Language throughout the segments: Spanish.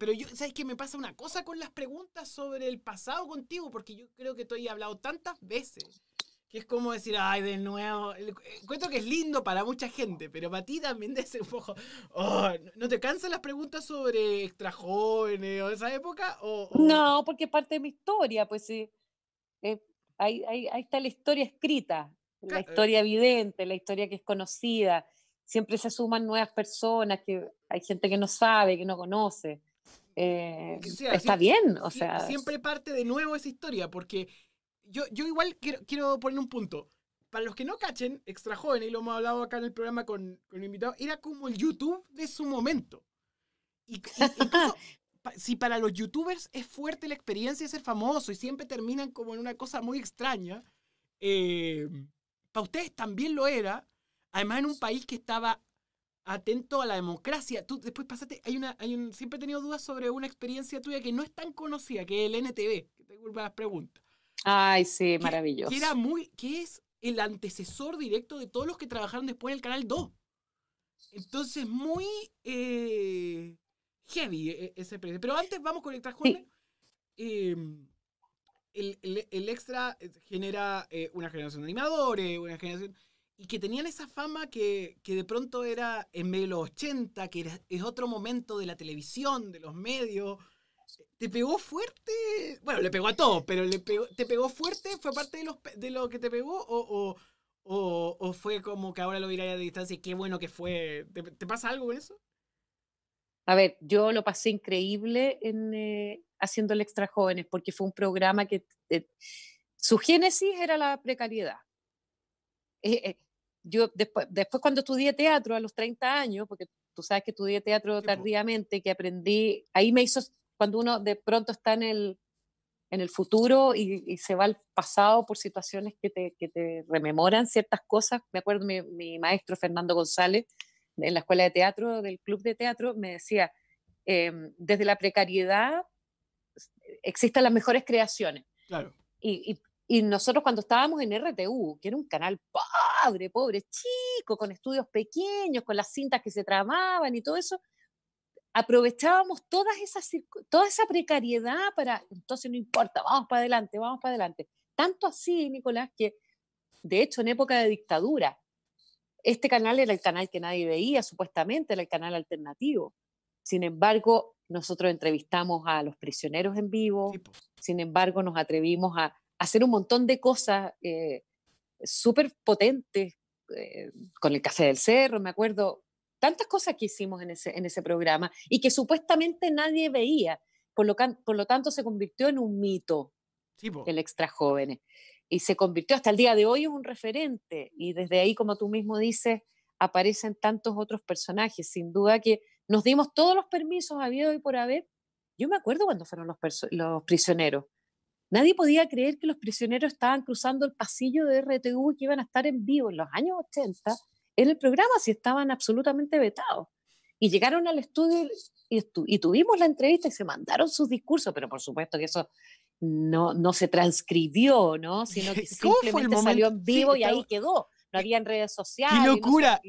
Pero yo, ¿sabes qué? Me pasa una cosa con las preguntas sobre el pasado contigo, porque yo creo que te he hablado tantas veces, que es como decir, ay, de nuevo. Encuentro que es lindo para mucha gente, pero para ti también debe ser un poco, oh, ¿no te cansan las preguntas sobre Extra Jóvenes o esa época? No, porque es parte de mi historia, pues sí. Ahí está la historia escrita, la historia evidente, la historia que es conocida. Siempre se suman nuevas personas, que hay gente que no sabe, que no conoce. Está bien, o sea... Siempre parte de nuevo esa historia, porque yo igual quiero poner un punto. Para los que no cachen, Extra Joven, y lo hemos hablado acá en el programa con invitados, era como el YouTube de su momento. Y incluso, si para los youtubers es fuerte la experiencia de ser famoso y siempre terminan como en una cosa muy extraña, para ustedes también lo era, además en un país que estaba atento a la democracia. Tú después pasaste, siempre he tenido dudas sobre una experiencia tuya que no es tan conocida, que es el NTV, que te vuelvo a las preguntas. Ay, sí, maravilloso. Que es el antecesor directo de todos los que trabajaron después en el Canal 2. Entonces, muy... heavy ese precio. Pero antes vamos con Extra Joven. Sí. El Extra genera una generación de animadores, una generación... Y que tenían esa fama que de pronto era en medio de los 80, que es otro momento de la televisión, de los medios. ¿Te pegó fuerte? Bueno, le pegó a todos, pero ¿te pegó fuerte? ¿Fue parte de lo que te pegó? ¿O fue como que ahora lo viráis a distancia y qué bueno que fue? ¿Te pasa algo con eso? A ver, yo lo pasé increíble haciendo el Extra Jóvenes, porque fue un programa que su génesis era la precariedad. Yo después cuando estudié teatro a los 30 años, porque tú sabes que estudié teatro tardíamente, que aprendí, ahí me hizo, cuando uno de pronto está en el futuro y se va al pasado por situaciones que te rememoran ciertas cosas. Me acuerdo mi maestro Fernando González, en la escuela de teatro, del club de teatro, me decía, desde la precariedad existen las mejores creaciones. Claro. Y nosotros cuando estábamos en RTU, que era un canal pobre, chico, con estudios pequeños, con las cintas que se tramaban y todo eso, aprovechábamos toda esa precariedad para, entonces no importa, vamos para adelante. Tanto así, Nicolás, que de hecho en época de dictadura, este canal era el canal que nadie veía, supuestamente era el canal alternativo. Sin embargo, nosotros entrevistamos a los prisioneros en vivo, sin embargo nos atrevimos a hacer un montón de cosas súper potentes, con el Café del Cerro, me acuerdo, tantas cosas que hicimos en ese programa y que supuestamente nadie veía, por lo tanto se convirtió en un mito, el Extra Jóvenes. Y se convirtió hasta el día de hoy en un referente, y desde ahí, como tú mismo dices, aparecen tantos otros personajes. Sin duda que nos dimos todos los permisos habidos y por haber. Yo me acuerdo cuando fueron los prisioneros. Nadie podía creer que los prisioneros estaban cruzando el pasillo de RTU y que iban a estar en vivo en los años 80 en el programa, si estaban absolutamente vetados. Y llegaron al estudio y tuvimos la entrevista y se mandaron sus discursos, pero por supuesto que eso... No se transcribió, ¿no? Sino que simplemente salió en vivo, y ahí quedó. No había en redes sociales. ¡Qué locura!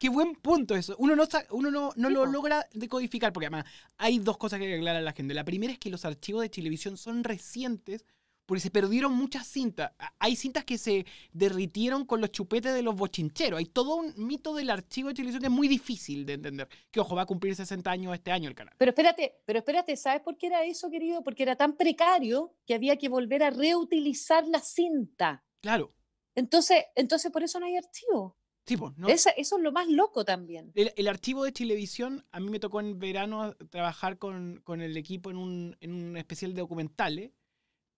¡Qué buen punto eso! Uno no lo logra decodificar, porque además hay dos cosas que aclarar a la gente. La primera es que los archivos de Chilevisión son recientes porque se perdieron muchas cintas. Hay cintas que se derritieron con los chupetes de los bochincheros. Hay todo un mito del archivo de Chilevisión que es muy difícil de entender. Que, ojo, va a cumplir 60 años este año el canal. Pero espérate, ¿sabes por qué era eso, querido? Porque era tan precario que había que volver a reutilizar la cinta. Claro. Entonces por eso no hay archivo. Sí, pues, ¿no? Eso es lo más loco también. El archivo de Chilevisión, a mí me tocó en verano trabajar con el equipo en un especial de documentales,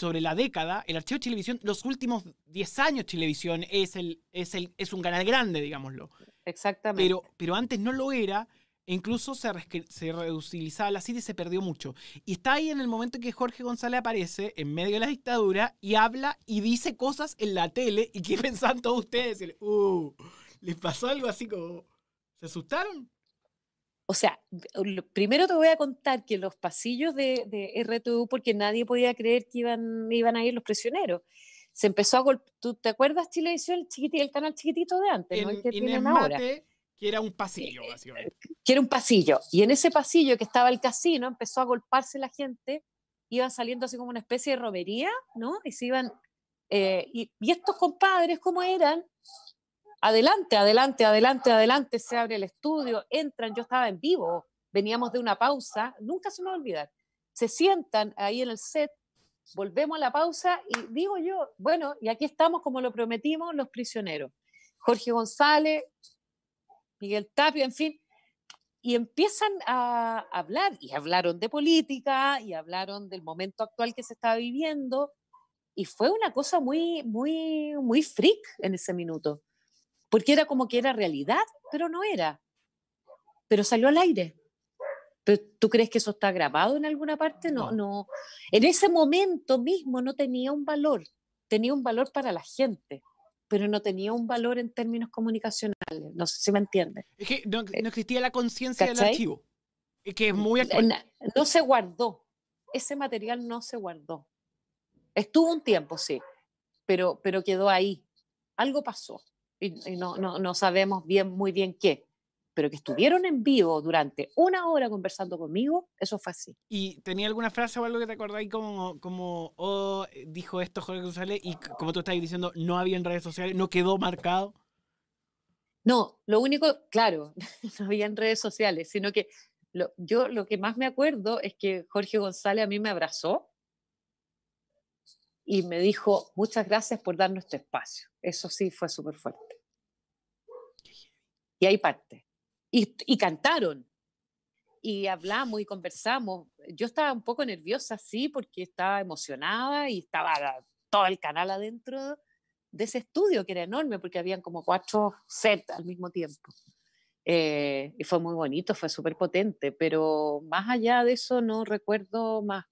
sobre la década. El archivo de Chilevisión, los últimos 10 años Chilevisión es un canal grande, digámoslo. Exactamente. Pero antes no lo era, e incluso se reutilizaba la cinta y se perdió mucho. Y está ahí en el momento en que Jorge González aparece, en medio de la dictadura, y habla y dice cosas en la tele, y ¿qué pensaban todos ustedes? ¿Les pasó algo así como... ¿Se asustaron? O sea, primero te voy a contar que los pasillos de RTU, porque nadie podía creer que iban a ir los prisioneros, se empezó a golpear. ¿Tú te acuerdas, Chilevisión, el canal chiquitito de antes, no? El que tienen ahora. Que era un pasillo, básicamente. Que era un pasillo. Y en ese pasillo que estaba el casino, empezó a golparse la gente, iban saliendo así como una especie de romería, ¿no? Y se iban... y estos compadres, ¿cómo eran? Adelante, adelante, adelante, adelante, se abre el estudio, entran, yo estaba en vivo, veníamos de una pausa, nunca se me va a olvidar, se sientan ahí en el set, volvemos a la pausa y digo yo, bueno, y aquí estamos como lo prometimos, Los Prisioneros, Jorge González, Miguel Tapia, en fin, y empiezan a hablar, y hablaron de política, y hablaron del momento actual que se estaba viviendo, y fue una cosa muy, muy, muy freak en ese minuto, porque era como que era realidad, pero no era, pero salió al aire. ¿Pero tú crees que eso está grabado en alguna parte? No, no. En ese momento mismo no tenía un valor, tenía un valor para la gente, pero no tenía un valor en términos comunicacionales, no sé si me entiendes. Es que no, no existía la conciencia del archivo, es que es muy actual. No se guardó, ese material no se guardó. Estuvo un tiempo, sí, pero quedó ahí, algo pasó. Y no sabemos bien, muy bien qué, pero que estuvieron en vivo durante una hora conversando conmigo, eso fue así. ¿Y tenía alguna frase o algo que te acordáis como oh, dijo esto Jorge González y como tú estás diciendo, no había en redes sociales, no quedó marcado? No, lo único, claro, no había en redes sociales, sino que yo lo que más me acuerdo es que Jorge González a mí me abrazó y me dijo, muchas gracias por darnos este espacio. Eso sí fue súper fuerte. Y ahí parte. Y cantaron. Y hablamos y conversamos. Yo estaba un poco nerviosa, sí, porque estaba emocionada y estaba todo el canal adentro de ese estudio, que era enorme, porque habían como 4 sets al mismo tiempo. Y fue muy bonito, fue súper potente, pero más allá de eso no recuerdo más.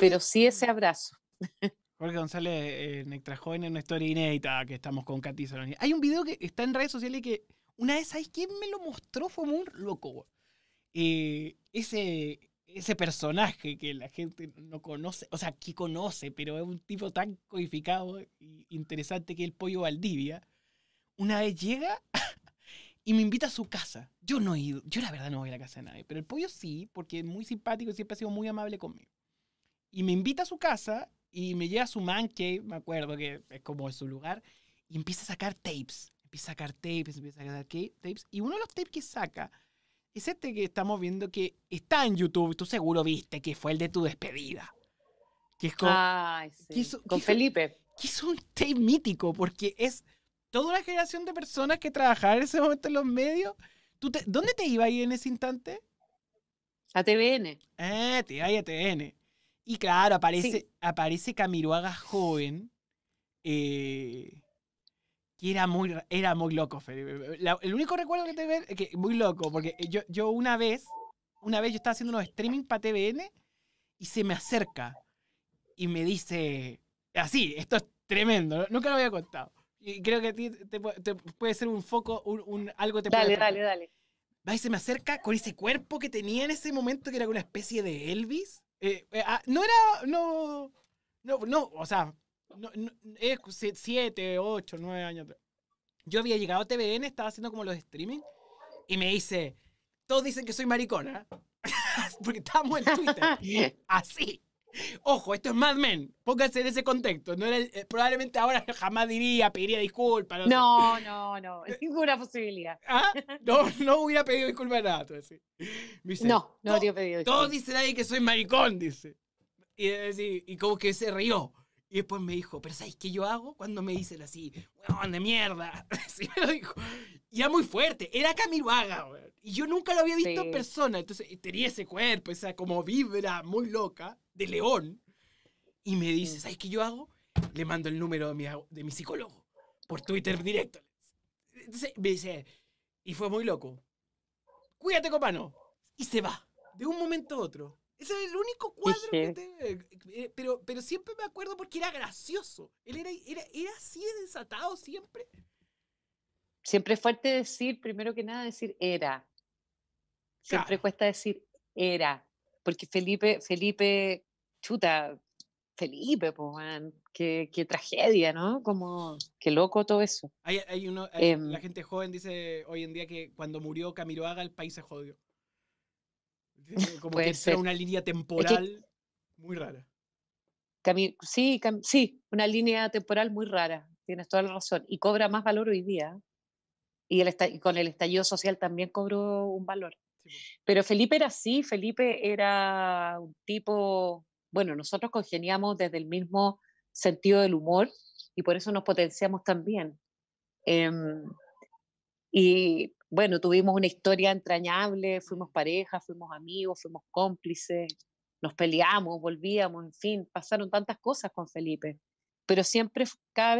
Pero sí ese abrazo. Jorge González en Extra Joven, en una historia inédita que estamos con Kathy Salosny. Hay un video que está en redes sociales que una vez, ¿sabes quién me lo mostró? Fue muy loco. Ese personaje que la gente no conoce, o sea, que conoce, pero es un tipo tan codificado e interesante que es el Pollo Valdivia. Una vez llega y me invita a su casa. Yo no he ido, yo la verdad no voy a la casa de nadie, pero el Pollo sí, porque es muy simpático y siempre ha sido muy amable conmigo. Y me invita a su casa y me lleva a su man cave, me acuerdo que es como su lugar, y empieza a sacar tapes. Empieza a sacar tapes. Y uno de los tapes que saca es este que estamos viendo que está en YouTube, tú seguro viste, que fue el de tu despedida. Que es con, ay, sí. Con Felipe. Que es un tape mítico, porque es toda una generación de personas que trabajaban en ese momento en los medios. ¿Dónde te iba ahí en ese instante? A TVN. Te iba ahí a TVN. Y claro, aparece Camiroaga joven, que era muy loco, Felipe. El único recuerdo que tengo es que muy loco, porque yo una vez yo estaba haciendo unos streaming para TVN y se me acerca y me dice, así, esto es tremendo, ¿no? Nunca lo había contado. Y creo que a ti te puede ser un foco, algo te puede... Dale. Va y se me acerca con ese cuerpo que tenía en ese momento, que era una especie de Elvis. No, o sea, 7, 8, 9 años atrás. Yo había llegado a TVN, estaba haciendo como los streaming, y me dice, todos dicen que soy maricona, porque estábamos en Twitter, así. Ojo, esto es Mad Men, pónganse en ese contexto. No era probablemente ahora jamás pediría disculpas. No, ninguna posibilidad. ¿Ah? No hubiera pedido disculpas a nada. Dice, no habría pedido disculpas. Todos dicen ahí que soy maricón, dice. Y como que se rió. Y después me dijo, pero ¿sabes qué yo hago? Cuando me dicen así, weón, de mierda. Así me lo dijo. Y era muy fuerte, era Camiroaga, weón. Y yo nunca lo había visto en persona. Entonces tenía ese cuerpo, esa como vibra muy loca, de león. Y me dice, ¿sabes qué yo hago? Le mando el número de mi psicólogo, por Twitter directo. Entonces me dice, y fue muy loco, cuídate, Copano. Y se va, de un momento a otro. Ese es el único cuadro que te... Pero siempre me acuerdo porque era gracioso. Él era así de desatado siempre. Siempre es fuerte decir, primero que nada, decir era. Siempre cuesta decir era. Porque Felipe, chuta, Felipe, pues, man, qué tragedia, ¿no? Como, qué loco todo eso. La gente joven dice hoy en día que cuando murió Camiroaga el país se jodió. Como que era una línea temporal muy rara. Sí, una línea temporal muy rara, tienes toda la razón. Y cobra más valor hoy día. Y con el estallido social también cobró un valor. Sí. Pero Felipe era así, Felipe era un tipo... Bueno, nosotros congeniamos desde el mismo sentido del humor y por eso nos potenciamos también. Y bueno, tuvimos una historia entrañable, fuimos pareja, fuimos amigos, fuimos cómplices, nos peleamos, volvíamos, en fin, pasaron tantas cosas con Felipe. Pero siempre, cada vez